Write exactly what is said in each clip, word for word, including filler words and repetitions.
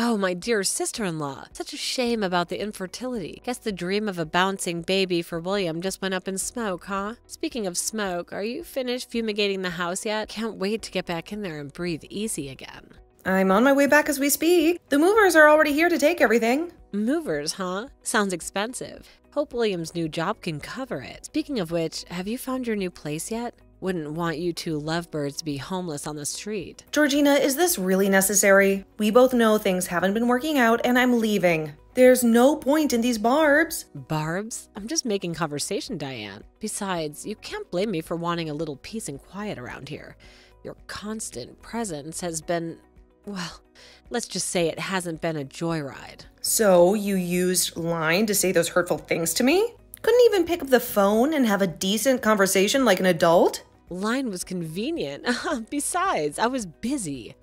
Oh, my dear sister-in-law. Such a shame about the infertility. Guess the dream of a bouncing baby for William just went up in smoke, huh? Speaking of smoke, are you finished fumigating the house yet? Can't wait to get back in there and breathe easy again. I'm on my way back as we speak. The movers are already here to take everything. Movers, huh? Sounds expensive. Hope William's new job can cover it. Speaking of which, have you found your new place yet? Wouldn't want you two lovebirds to be homeless on the street. Georgina, is this really necessary? We both know things haven't been working out and I'm leaving. There's no point in these barbs. Barbs? I'm just making conversation, Diane. Besides, you can't blame me for wanting a little peace and quiet around here. Your constant presence has been, well, let's just say it hasn't been a joyride. So you used line to say those hurtful things to me? Couldn't even pick up the phone and have a decent conversation like an adult? Line was convenient. Besides, I was busy.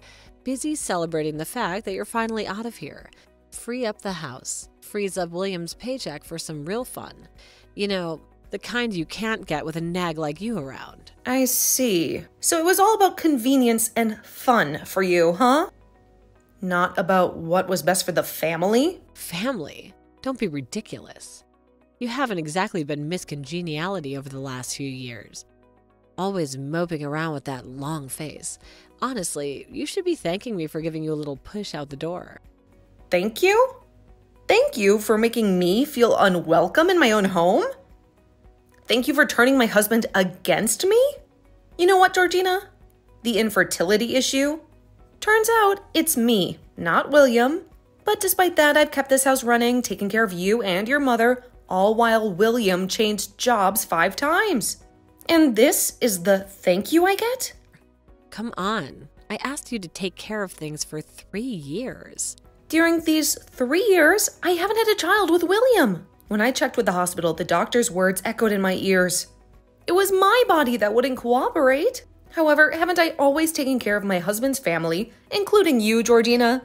Busy celebrating the fact that you're finally out of here. Free up the house. Freeze up William's paycheck for some real fun. You know, the kind you can't get with a nag like you around. I see. So it was all about convenience and fun for you, huh? Not about what was best for the family? Family? Don't be ridiculous. You haven't exactly been Miss Congeniality over the last few years. Always moping around with that long face. Honestly, you should be thanking me for giving you a little push out the door. Thank you? Thank you for making me feel unwelcome in my own home? Thank you for turning my husband against me? You know what, Georgina? The infertility issue? Turns out it's me, not William. But despite that, I've kept this house running, taking care of you and your mother, all while William changed jobs five times. And this is the thank you I get? Come on. I asked you to take care of things for three years. During these three years, I haven't had a child with William. When I checked with the hospital, the doctor's words echoed in my ears. It was my body that wouldn't cooperate. However, haven't I always taken care of my husband's family, including you, Georgina?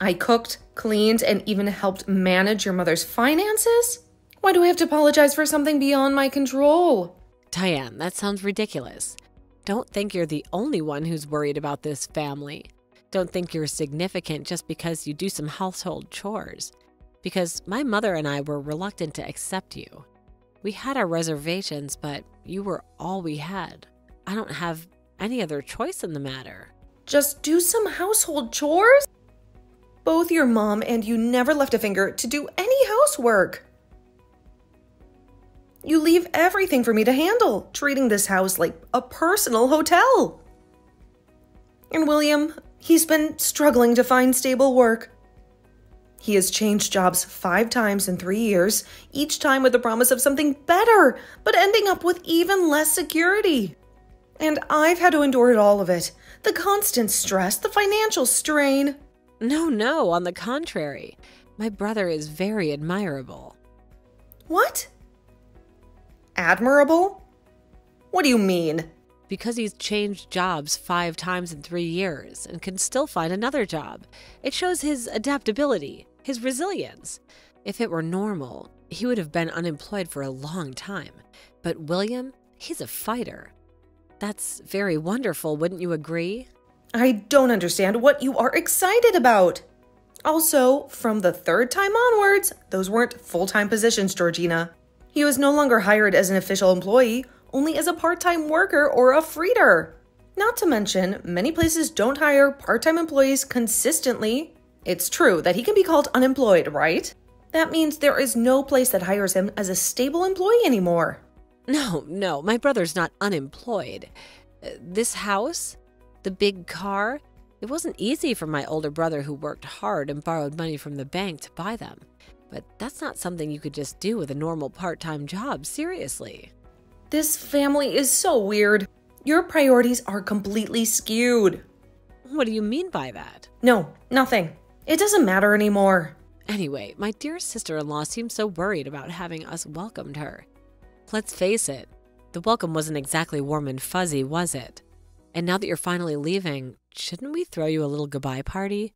I cooked, cleaned, and even helped manage your mother's finances? Why do I have to apologize for something beyond my control? Diane, that sounds ridiculous. Don't think you're the only one who's worried about this family. Don't think you're significant just because you do some household chores. Because my mother and I were reluctant to accept you. We had our reservations, but you were all we had. I don't have any other choice in the matter. Just do some household chores? Both your mom and you never left a finger to do any housework. You leave everything for me to handle, treating this house like a personal hotel. And William, he's been struggling to find stable work. He has changed jobs five times in three years, each time with the promise of something better, but ending up with even less security. And I've had to endure all of it. The constant stress, the financial strain. No, no, on the contrary. My brother is very admirable. What? Admirable? What do you mean? Because he's changed jobs five times in three years and can still find another job. It shows his adaptability, his resilience. If it were normal, he would have been unemployed for a long time. But William, he's a fighter. That's very wonderful, wouldn't you agree? I don't understand what you are excited about. Also, from the third time onwards, those weren't full-time positions, Georgina. He was no longer hired as an official employee, only as a part-time worker or a freeter. Not to mention, many places don't hire part-time employees consistently. It's true that he can be called unemployed, right? That means there is no place that hires him as a stable employee anymore. No, no, my brother's not unemployed. This house, the big car, it wasn't easy for my older brother who worked hard and borrowed money from the bank to buy them. But that's not something you could just do with a normal part-time job, seriously. This family is so weird. Your priorities are completely skewed. What do you mean by that? No, nothing. It doesn't matter anymore. Anyway, my dear sister-in-law seemed so worried about having us welcomed her. Let's face it, the welcome wasn't exactly warm and fuzzy, was it? And now that you're finally leaving, shouldn't we throw you a little goodbye party?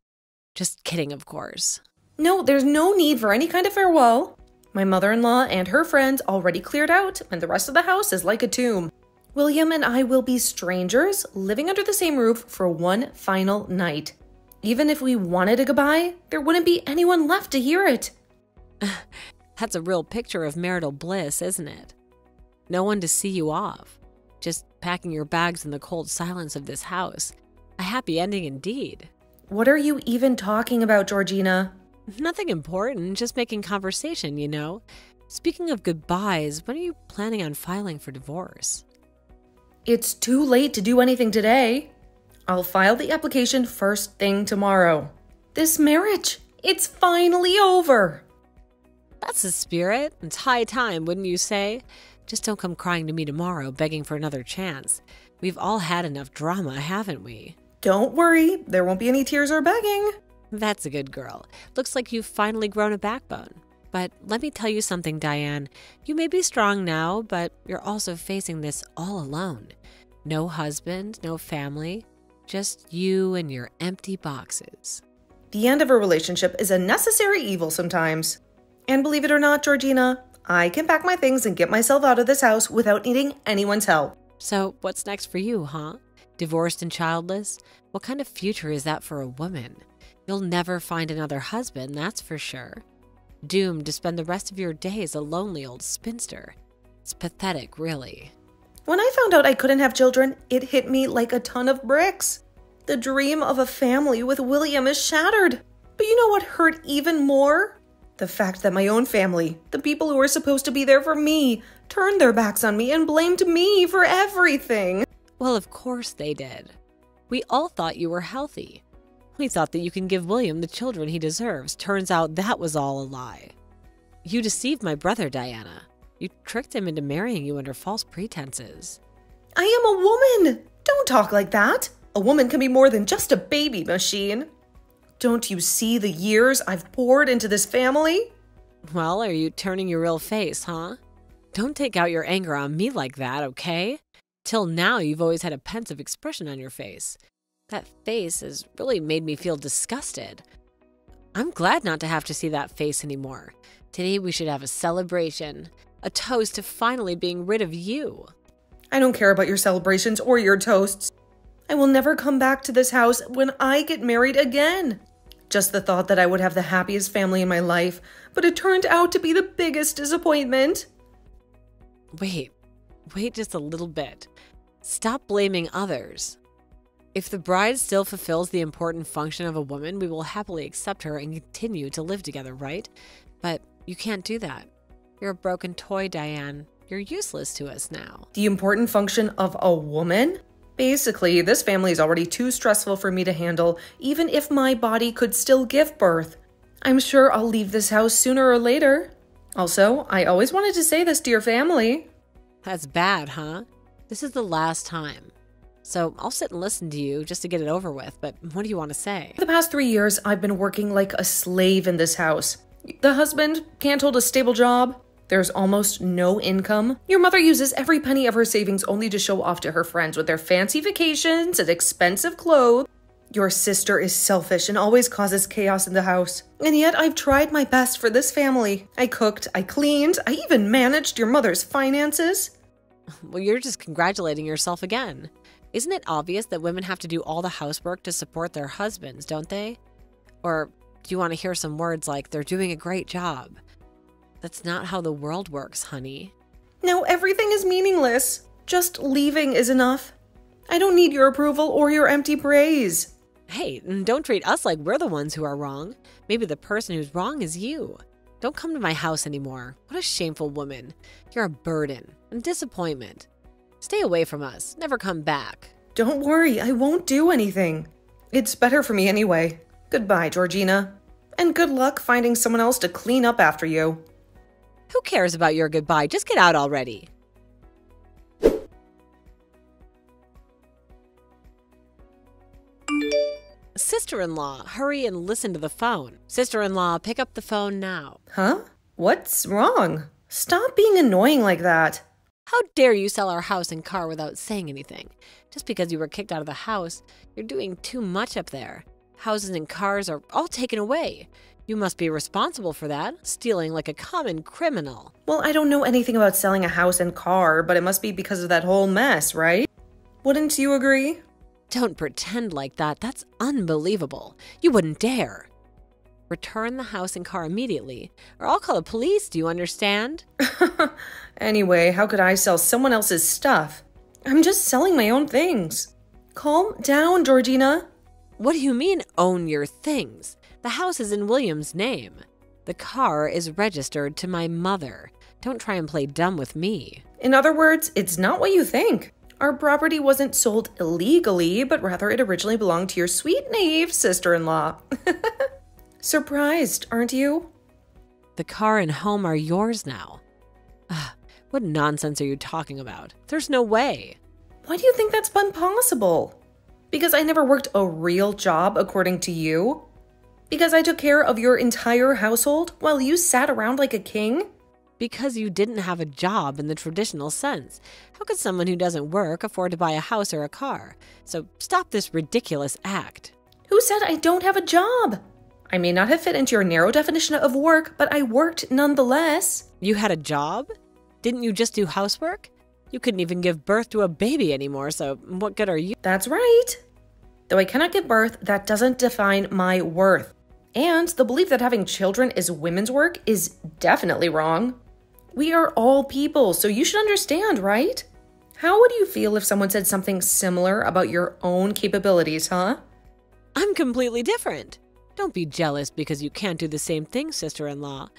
Just kidding, of course. No, there's no need for any kind of farewell. My mother-in-law and her friends already cleared out, and the rest of the house is like a tomb. William and I will be strangers, living under the same roof for one final night. Even if we wanted a goodbye, there wouldn't be anyone left to hear it. That's a real picture of marital bliss, isn't it? No one to see you off. Just packing your bags in the cold silence of this house. A happy ending indeed. What are you even talking about, Georgina? Nothing important, just making conversation, you know. Speaking of goodbyes, when are you planning on filing for divorce? It's too late to do anything today. I'll file the application first thing tomorrow. This marriage, it's finally over. That's the spirit. It's high time, wouldn't you say? Just don't come crying to me tomorrow, begging for another chance. We've all had enough drama, haven't we? Don't worry, there won't be any tears or begging. That's a good girl. Looks like you've finally grown a backbone. But let me tell you something, Diane. You may be strong now, but you're also facing this all alone. No husband, no family, just you and your empty boxes. The end of a relationship is a necessary evil sometimes. And believe it or not, Georgina, I can pack my things and get myself out of this house without needing anyone's help. So what's next for you, huh? Divorced and childless? What kind of future is that for a woman? You'll never find another husband, that's for sure. Doomed to spend the rest of your days a lonely old spinster. It's pathetic, really. When I found out I couldn't have children, it hit me like a ton of bricks. The dream of a family with William is shattered. But you know what hurt even more? The fact that my own family, the people who were supposed to be there for me, turned their backs on me and blamed me for everything. Well, of course they did. We all thought you were healthy. We thought that you can give William the children he deserves. Turns out that was all a lie. You deceived my brother, Diana. You tricked him into marrying you under false pretenses. I am a woman. Don't talk like that. A woman can be more than just a baby machine. Don't you see the years I've poured into this family? Well, are you turning your real face, huh? Don't take out your anger on me like that, okay? Till now, you've always had a pensive expression on your face. That face has really made me feel disgusted. I'm glad not to have to see that face anymore. Today, we should have a celebration. A toast to finally being rid of you. I don't care about your celebrations or your toasts. I will never come back to this house when I get married again. Just the thought that I would have the happiest family in my life, but it turned out to be the biggest disappointment. Wait, wait just a little bit. Stop blaming others. If the bride still fulfills the important function of a woman, we will happily accept her and continue to live together, right? But you can't do that. You're a broken toy, Diane. You're useless to us now. The important function of a woman? Basically, this family is already too stressful for me to handle, even if my body could still give birth. I'm sure I'll leave this house sooner or later. Also, I always wanted to say this to your family. That's bad, huh? This is the last time. So I'll sit and listen to you just to get it over with, but what do you want to say? For the past three years, I've been working like a slave in this house. The husband can't hold a stable job. There's almost no income. Your mother uses every penny of her savings only to show off to her friends with their fancy vacations and expensive clothes. Your sister is selfish and always causes chaos in the house. And yet I've tried my best for this family. I cooked, I cleaned, I even managed your mother's finances. Well, you're just congratulating yourself again. Isn't it obvious that women have to do all the housework to support their husbands, don't they? Or do you want to hear some words like, they're doing a great job? That's not how the world works, honey. No, everything is meaningless. Just leaving is enough. I don't need your approval or your empty praise. Hey, don't treat us like we're the ones who are wrong. Maybe the person who's wrong is you. Don't come to my house anymore. What a shameful woman. You're a burden and disappointment. Stay away from us. Never come back. Don't worry, I won't do anything. It's better for me anyway. Goodbye, Georgina. And good luck finding someone else to clean up after you. Who cares about your goodbye? Just get out already. Sister-in-law, hurry and listen to the phone. Sister-in-law, pick up the phone now. Huh? What's wrong? Stop being annoying like that. How dare you sell our house and car without saying anything? Just because you were kicked out of the house, you're doing too much up there. Houses and cars are all taken away. You must be responsible for that, stealing like a common criminal. Well, I don't know anything about selling a house and car, but it must be because of that whole mess, right? Wouldn't you agree? Don't pretend like that. That's unbelievable. You wouldn't dare. Return the house and car immediately, or I'll call the police, do you understand? Anyway, how could I sell someone else's stuff? I'm just selling my own things. Calm down, Georgina. What do you mean, own your things? The house is in William's name. The car is registered to my mother. Don't try and play dumb with me. In other words, it's not what you think. Our property wasn't sold illegally, but rather it originally belonged to your sweet, naive sister-in-law. Surprised, aren't you? The car and home are yours now. Ugh, what nonsense are you talking about? There's no way. Why do you think that's been possible? Because I never worked a real job, according to you? Because I took care of your entire household while you sat around like a king? Because you didn't have a job in the traditional sense. How could someone who doesn't work afford to buy a house or a car? So stop this ridiculous act. Who said I don't have a job? I may not have fit into your narrow definition of work, but I worked nonetheless. You had a job? Didn't you just do housework? You couldn't even give birth to a baby anymore, so what good are you? That's right. Though I cannot give birth, that doesn't define my worth. And the belief that having children is women's work is definitely wrong. We are all people, so you should understand, right? How would you feel if someone said something similar about your own capabilities, huh? I'm completely different. Don't be jealous because you can't do the same thing, sister-in-law.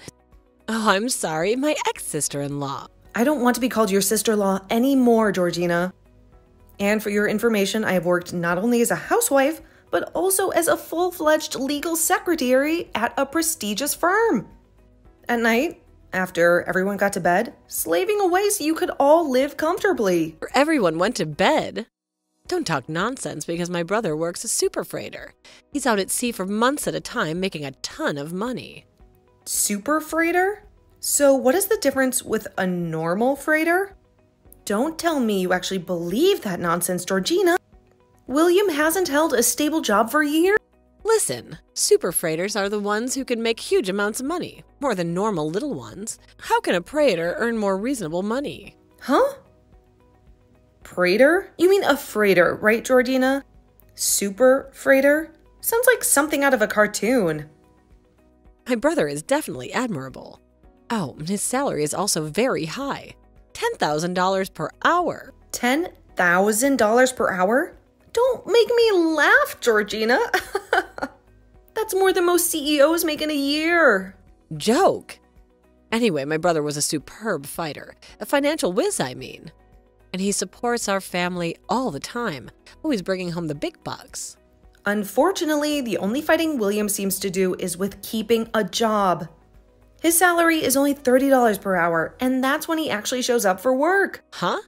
Oh, I'm sorry, my ex-sister-in-law. I don't want to be called your sister-in-law anymore, Georgina. And for your information, I have worked not only as a housewife, but also as a full-fledged legal secretary at a prestigious firm. At night, after everyone got to bed, slaving away so you could all live comfortably. Everyone went to bed? Don't talk nonsense because my brother works a super freighter. He's out at sea for months at a time making a ton of money. Super freighter? So what is the difference with a normal freighter? Don't tell me you actually believe that nonsense, Georgina. William hasn't held a stable job for years. Listen, super freighters are the ones who can make huge amounts of money, more than normal little ones. How can a freighter earn more reasonable money? Huh? Freighter? You mean a freighter, right, Georgina? Super freighter? Sounds like something out of a cartoon. My brother is definitely admirable. Oh, and his salary is also very high. ten thousand dollars per hour. ten thousand dollars per hour? Don't make me laugh, Georgina. That's more than most C E Os make in a year. Joke. Anyway, my brother was a superb fighter. A financial whiz, I mean. And he supports our family all the time, always bringing home the big bucks. Unfortunately, the only fighting William seems to do is with keeping a job. His salary is only thirty dollars per hour, and that's when he actually shows up for work. Huh?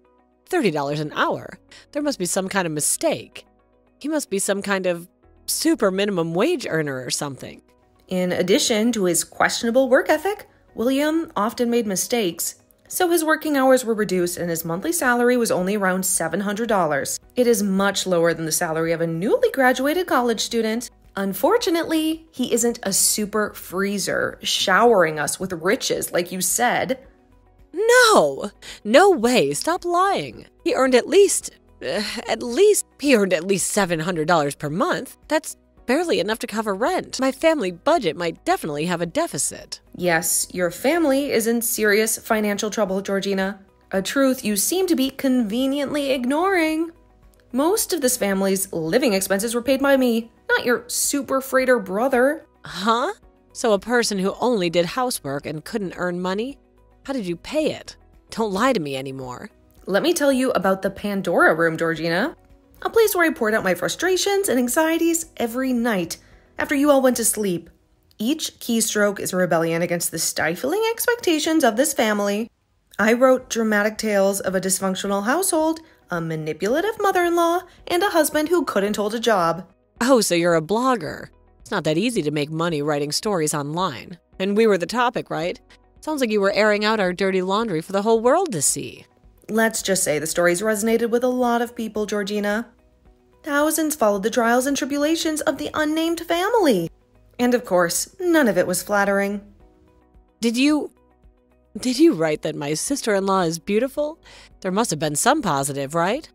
thirty dollars an hour? There must be some kind of mistake. He must be some kind of super minimum wage earner or something. In addition to his questionable work ethic, William often made mistakes, so his working hours were reduced and his monthly salary was only around seven hundred dollars. It is much lower than the salary of a newly graduated college student. Unfortunately, he isn't a super freezer showering us with riches like you said. No! No way! Stop lying! He earned at least... Uh, at least... He earned at least seven hundred dollars per month. That's barely enough to cover rent. My family budget might definitely have a deficit. Yes, your family is in serious financial trouble, Georgina. A truth you seem to be conveniently ignoring. Most of this family's living expenses were paid by me, not your super freighter brother. Huh? So a person who only did housework and couldn't earn money? How did you pay it? Don't lie to me anymore. Let me tell you about the Pandora Room, Georgina. A place where I poured out my frustrations and anxieties every night after you all went to sleep. Each keystroke is a rebellion against the stifling expectations of this family. I wrote dramatic tales of a dysfunctional household, a manipulative mother-in-law, and a husband who couldn't hold a job. Oh, so you're a blogger. It's not that easy to make money writing stories online. And we were the topic, right? Sounds like you were airing out our dirty laundry for the whole world to see. Let's just say the stories resonated with a lot of people, Georgina. Thousands followed the trials and tribulations of the unnamed family. And of course, none of it was flattering. Did you... Did you write that my sister-in-law is beautiful? There must have been some positive, right?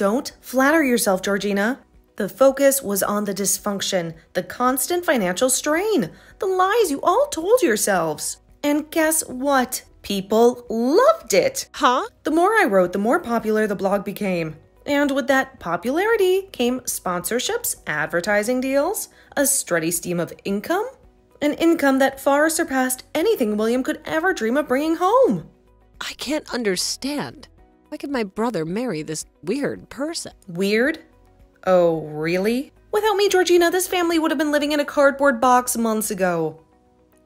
Don't flatter yourself, Georgina. The focus was on the dysfunction, the constant financial strain, the lies you all told yourselves. And guess what? People loved it. Huh? The more I wrote, the more popular the blog became. And with that popularity came sponsorships, advertising deals, a steady stream of income, an income that far surpassed anything William could ever dream of bringing home. I can't understand. Why could my brother marry this weird person? Weird? Oh, really? Without me, Georgina, this family would have been living in a cardboard box months ago.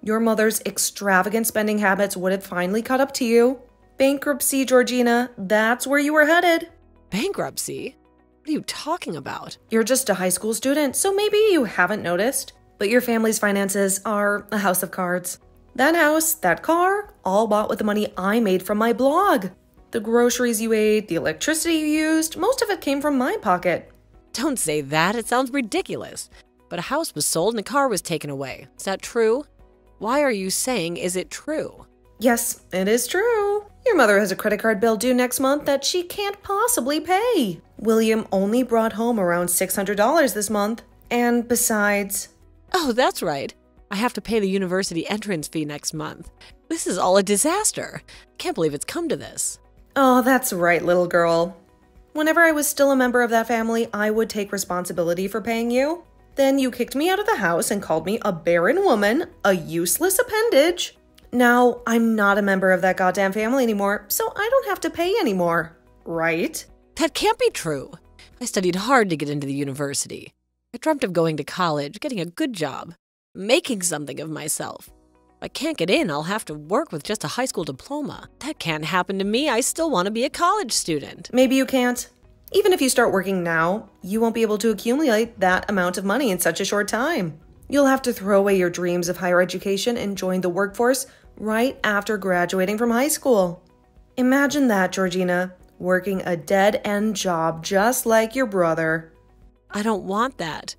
Your mother's extravagant spending habits would have finally caught up to you. Bankruptcy, Georgina, that's where you were headed. Bankruptcy? What are you talking about? You're just a high school student, so maybe you haven't noticed. But your family's finances are a house of cards. That house, that car, all bought with the money I made from my blog. The groceries you ate, the electricity you used, most of it came from my pocket. Don't say that, it sounds ridiculous. But a house was sold and a car was taken away. Is that true? Why are you saying, is it true? Yes, it is true. Your mother has a credit card bill due next month that she can't possibly pay. William only brought home around six hundred dollars this month. And besides... Oh, that's right. I have to pay the university entrance fee next month. This is all a disaster. Can't believe it's come to this. Oh, that's right, little girl. Whenever I was still a member of that family, I would take responsibility for paying you. Then you kicked me out of the house and called me a barren woman, a useless appendage. Now, I'm not a member of that goddamn family anymore, so I don't have to pay anymore. Right? That can't be true. I studied hard to get into the university. I dreamt of going to college, getting a good job, making something of myself. If I can't get in, I'll have to work with just a high school diploma. That can't happen to me. I still want to be a college student. Maybe you can't. Even if you start working now, you won't be able to accumulate that amount of money in such a short time. You'll have to throw away your dreams of higher education and join the workforce right after graduating from high school. Imagine that, Georgina, working a dead-end job just like your brother. I don't want that.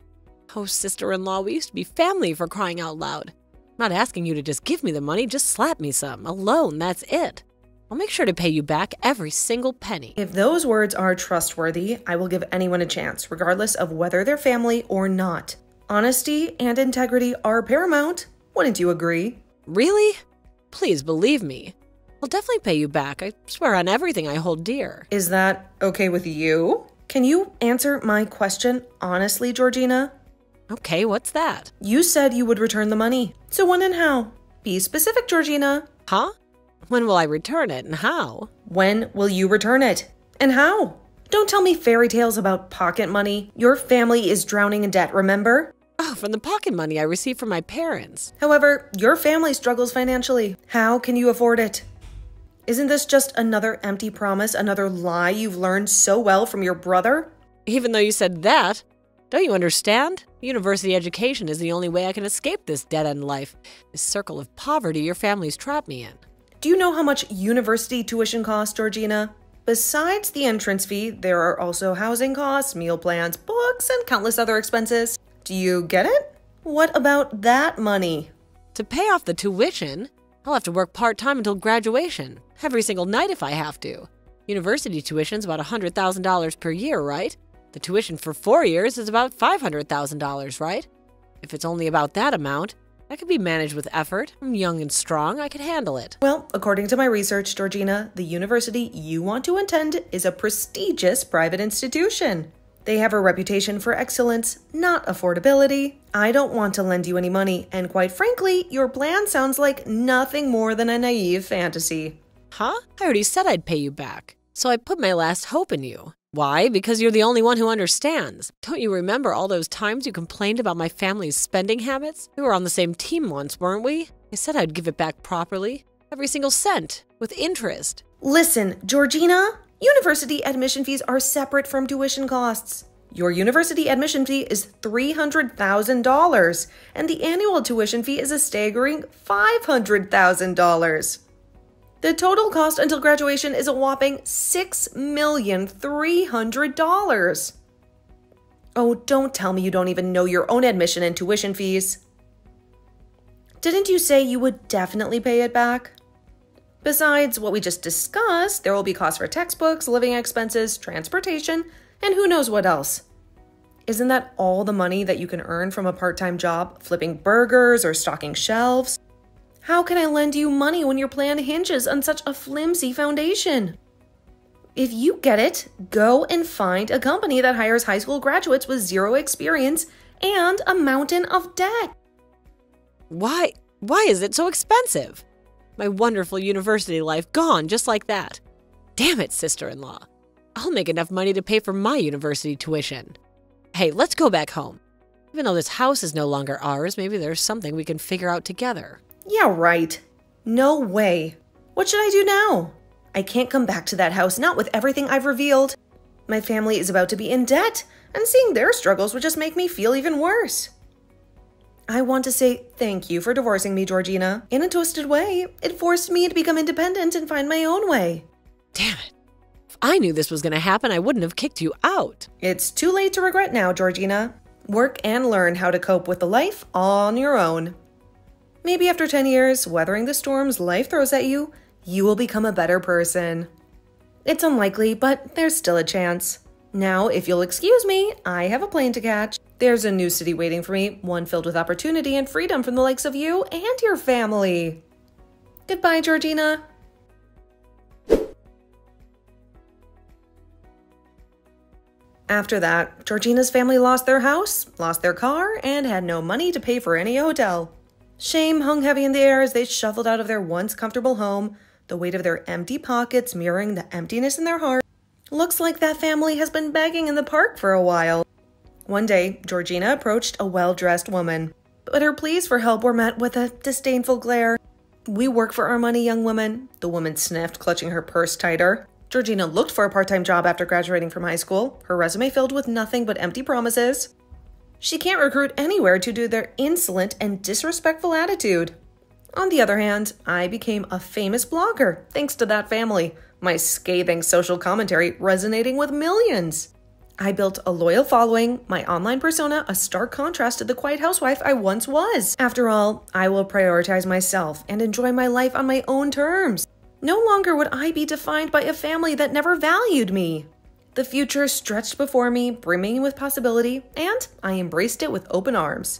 Oh, sister-in-law, we used to be family, for crying out loud. I'm not asking you to just give me the money, just slap me some. A loan, that's it. I'll make sure to pay you back every single penny. If those words are trustworthy, I will give anyone a chance, regardless of whether they're family or not. Honesty and integrity are paramount. Wouldn't you agree? Really? Please believe me. I'll definitely pay you back. I swear on everything I hold dear. Is that okay with you? Can you answer my question honestly, Georgina? Okay, what's that? You said you would return the money. So when and how? Be specific, Georgina. Huh? When will I return it and how? When will you return it and how? Don't tell me fairy tales about pocket money. Your family is drowning in debt, remember? Oh, from the pocket money I received from my parents. However, your family struggles financially. How can you afford it? Isn't this just another empty promise, another lie you've learned so well from your brother? Even though you said that, don't you understand? University education is the only way I can escape this dead-end life, this circle of poverty your family's trapped me in. Do you know how much university tuition costs, Georgina? Besides the entrance fee, there are also housing costs, meal plans, books, and countless other expenses. Do you get it? What about that money? To pay off the tuition, I'll have to work part-time until graduation, every single night if I have to. University tuition's about one hundred thousand dollars per year, right? The tuition for four years is about five hundred thousand dollars, right? If it's only about that amount, that could be managed with effort. I'm young and strong. I could handle it. Well, according to my research, Georgina, the university you want to attend is a prestigious private institution. They have a reputation for excellence, not affordability. I don't want to lend you any money, and quite frankly, your plan sounds like nothing more than a naive fantasy. Huh? I already said I'd pay you back, so I put my last hope in you. Why? Because you're the only one who understands. Don't you remember all those times you complained about my family's spending habits? We were on the same team once, weren't we? I said I'd give it back properly. Every single cent. With interest. Listen, Georgina, university admission fees are separate from tuition costs. Your university admission fee is three hundred thousand dollars, and the annual tuition fee is a staggering five hundred thousand dollars. The total cost until graduation is a whopping six million three hundred thousand dollars. Oh, don't tell me you don't even know your own admission and tuition fees. Didn't you say you would definitely pay it back? Besides what we just discussed, there will be costs for textbooks, living expenses, transportation, and who knows what else. Isn't that all the money that you can earn from a part-time job, flipping burgers or stocking shelves? How can I lend you money when your plan hinges on such a flimsy foundation? If you get it, go and find a company that hires high school graduates with zero experience and a mountain of debt. Why, why is it so expensive? My wonderful university life gone just like that. Damn it, sister-in-law. I'll make enough money to pay for my university tuition. Hey, let's go back home. Even though this house is no longer ours, maybe there's something we can figure out together. Yeah, right. No way. What should I do now? I can't come back to that house, not with everything I've revealed. My family is about to be in debt, and seeing their struggles would just make me feel even worse. I want to say thank you for divorcing me, Georgina. In a twisted way, it forced me to become independent and find my own way. Damn it. I knew this was going to happen, I wouldn't have kicked you out. It's too late to regret now, Georgina. Work and learn how to cope with the life on your own. Maybe after ten years, weathering the storms life throws at you, you will become a better person. It's unlikely, but there's still a chance. Now, if you'll excuse me, I have a plane to catch. There's a new city waiting for me, one filled with opportunity and freedom from the likes of you and your family. Goodbye, Georgina. After that, Georgina's family lost their house, lost their car, and had no money to pay for any hotel. Shame hung heavy in the air as they shuffled out of their once comfortable home, the weight of their empty pockets mirroring the emptiness in their heart. Looks like that family has been begging in the park for a while. One day, Georgina approached a well-dressed woman, but her pleas for help were met with a disdainful glare. "We work for our money, young woman," the woman sniffed, clutching her purse tighter. Georgina looked for a part-time job after graduating from high school, her resume filled with nothing but empty promises. She can't recruit anywhere due to their insolent and disrespectful attitude. On the other hand, I became a famous blogger thanks to that family, my scathing social commentary resonating with millions. I built a loyal following, my online persona a stark contrast to the quiet housewife I once was. After all, I will prioritize myself and enjoy my life on my own terms. No longer would I be defined by a family that never valued me. The future stretched before me, brimming with possibility, and I embraced it with open arms.